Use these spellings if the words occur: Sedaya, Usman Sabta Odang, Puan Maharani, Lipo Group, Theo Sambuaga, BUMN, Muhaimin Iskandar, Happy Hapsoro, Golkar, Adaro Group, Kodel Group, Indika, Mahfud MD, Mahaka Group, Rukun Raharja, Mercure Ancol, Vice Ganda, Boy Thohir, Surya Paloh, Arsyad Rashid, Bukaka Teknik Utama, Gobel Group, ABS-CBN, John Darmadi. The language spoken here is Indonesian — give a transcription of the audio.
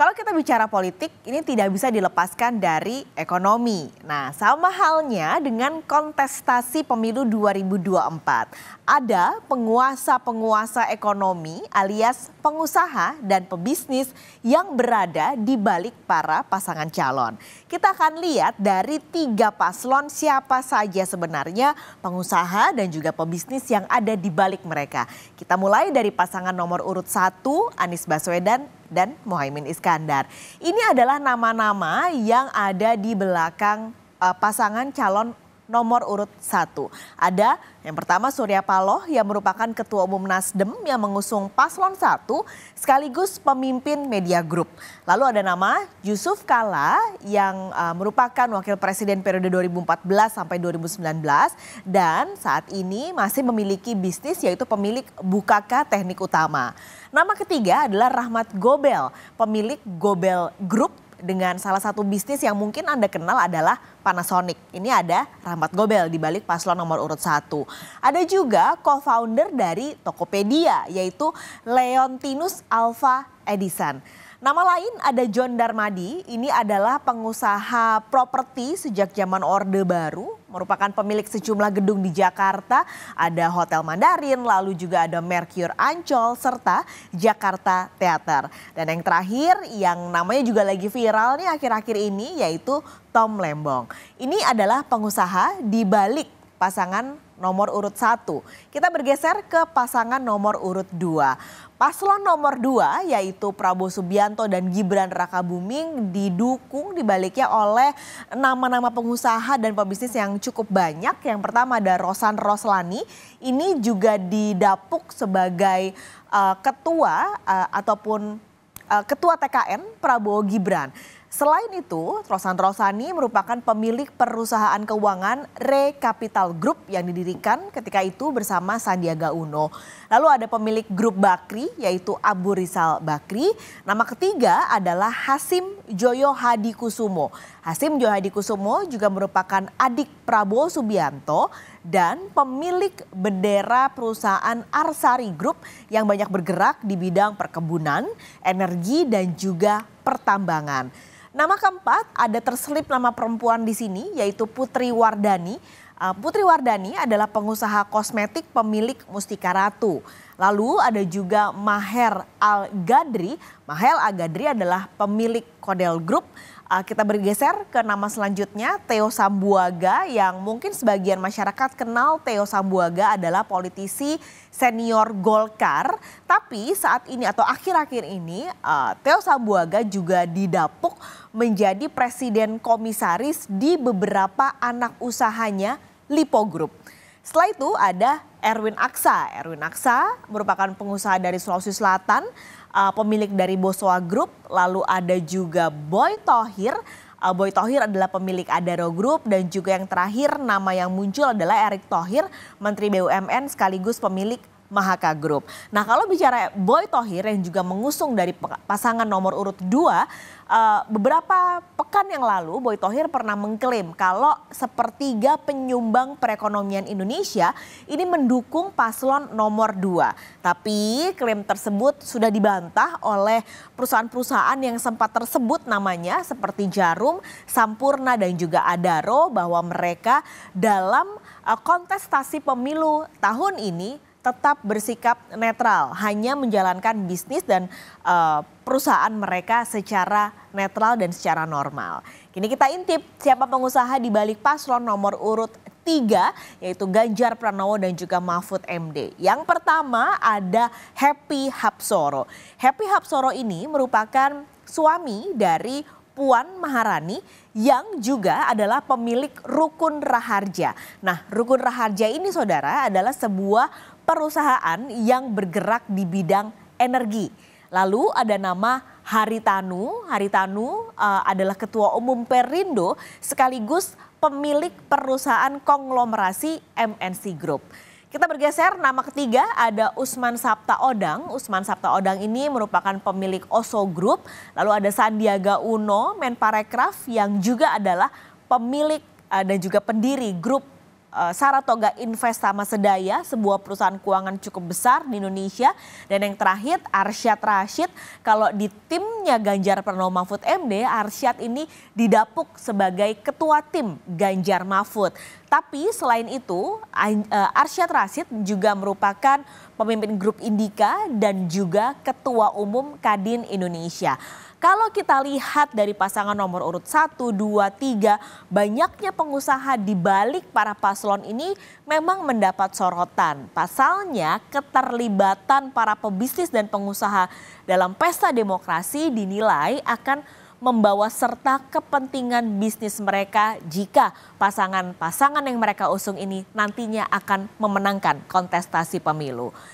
Kalau kita bicara politik, ini tidak bisa dilepaskan dari ekonomi. Nah, sama halnya dengan kontestasi pemilu 2024. Ada penguasa-penguasa ekonomi alias pengusaha dan pebisnis yang berada di balik para pasangan calon. Kita akan lihat dari tiga paslon siapa saja sebenarnya pengusaha dan juga pebisnis yang ada di balik mereka. Kita mulai dari pasangan nomor urut 1, Anies Baswedan dan Muhaimin Iskandar. Ini adalah nama-nama yang ada di belakang pasangan calon nomor urut 1. Ada yang pertama Surya Paloh yang merupakan Ketua Umum Nasdem yang mengusung paslon 1 sekaligus pemimpin media grup. Lalu ada nama Yusuf Kalla yang merupakan Wakil Presiden periode 2014 sampai 2019 dan saat ini masih memiliki bisnis yaitu pemilik Bukaka Teknik Utama. Nama ketiga adalah Rachmat Gobel, pemilik Gobel Group, dengan salah satu bisnis yang mungkin Anda kenal adalah Panasonic. Ini ada Rachmat Gobel di balik paslon nomor urut 1. Ada juga co-founder dari Tokopedia yaitu Leontinus Alpha Edison. Nama lain ada John Darmadi, ini adalah pengusaha properti sejak zaman Orde Baru, merupakan pemilik sejumlah gedung di Jakarta, ada Hotel Mandarin, lalu juga ada Mercure Ancol, serta Jakarta Theater. Dan yang terakhir yang namanya juga lagi viral nih akhir-akhir ini yaitu Tom Lembong. Ini adalah pengusaha di balik pasangan nomor urut 1. Kita bergeser ke pasangan nomor urut 2. Paslon nomor 2 yaitu Prabowo Subianto dan Gibran Rakabuming didukung dibaliknya oleh nama-nama pengusaha dan pebisnis yang cukup banyak. Yang pertama ada Rosan Roslani, ini juga didapuk sebagai ketua ataupun ketua TKN Prabowo Gibran. Selain itu, Rosan Roslani merupakan pemilik perusahaan keuangan Recapital Group yang didirikan ketika itu bersama Sandiaga Uno. Lalu ada pemilik grup Bakri yaitu Abu Rizal Bakri. Nama ketiga adalah Hasyim Joyohadikusumo. Hasyim Joyohadikusumo juga merupakan adik Prabowo Subianto dan pemilik bendera perusahaan Arsari Group yang banyak bergerak di bidang perkebunan, energi dan juga pertambangan. Nama keempat ada terselip nama perempuan di sini yaitu Putri Wardani. Putri Wardani adalah pengusaha kosmetik pemilik Mustika Ratu. Lalu ada juga Maher Al-Ghadri. Maher Al-Ghadri adalah pemilik Kodel Group. Kita bergeser ke nama selanjutnya Theo Sambuaga yang mungkin sebagian masyarakat kenal. Theo Sambuaga adalah politisi senior Golkar. Tapi saat ini atau akhir-akhir ini Theo Sambuaga juga didapuk menjadi presiden komisaris di beberapa anak usahanya Lipo Group. Setelah itu ada Erwin Aksa. Erwin Aksa merupakan pengusaha dari Sulawesi Selatan, pemilik dari Bosowa Group. Lalu ada juga Boy Thohir. Boy Thohir adalah pemilik Adaro Group dan juga yang terakhir nama yang muncul adalah Erick Thohir, Menteri BUMN sekaligus pemilik Mahaka Group. Nah, kalau bicara Boy Thohir yang juga mengusung dari pasangan nomor urut 2, beberapa pekan yang lalu Boy Thohir pernah mengklaim kalau sepertiga penyumbang perekonomian Indonesia ini mendukung paslon nomor 2. Tapi klaim tersebut sudah dibantah oleh perusahaan-perusahaan yang sempat tersebut namanya seperti Jarum, Sampurna dan juga Adaro bahwa mereka dalam kontestasi pemilu tahun ini tetap bersikap netral, hanya menjalankan bisnis dan perusahaan mereka secara netral dan secara normal. Kini kita intip siapa pengusaha di balik paslon nomor urut 3 yaitu Ganjar Pranowo dan juga Mahfud MD. Yang pertama ada Happy Hapsoro. Happy Hapsoro ini merupakan suami dari Puan Maharani yang juga adalah pemilik Rukun Raharja. Nah, Rukun Raharja ini saudara adalah sebuah perusahaan yang bergerak di bidang energi. Lalu ada nama Haritanu. Haritanu adalah Ketua Umum Perindo sekaligus pemilik perusahaan konglomerasi MNC Group. Kita bergeser, nama ketiga ada Usman Sabta Odang. Usman Sabta Odang ini merupakan pemilik Oso Group. Lalu ada Sandiaga Uno, Menparekraf yang juga adalah pemilik dan juga pendiri grup Saratoga Invest sama Sedaya, sebuah perusahaan keuangan cukup besar di Indonesia. Dan yang terakhir Arsyad Rashid, kalau di timnya Ganjar Pranowo Mahfud MD, Arsyad ini didapuk sebagai ketua tim Ganjar Mahfud. Tapi selain itu Arsyad Rashid juga merupakan pemimpin grup Indika dan juga ketua umum Kadin Indonesia. Kalau kita lihat dari pasangan nomor urut 1, 2, 3, banyaknya pengusaha di balik para paslon ini memang mendapat sorotan. Pasalnya keterlibatan para pebisnis dan pengusaha dalam pesta demokrasi dinilai akan membawa serta kepentingan bisnis mereka jika pasangan-pasangan yang mereka usung ini nantinya akan memenangkan kontestasi pemilu.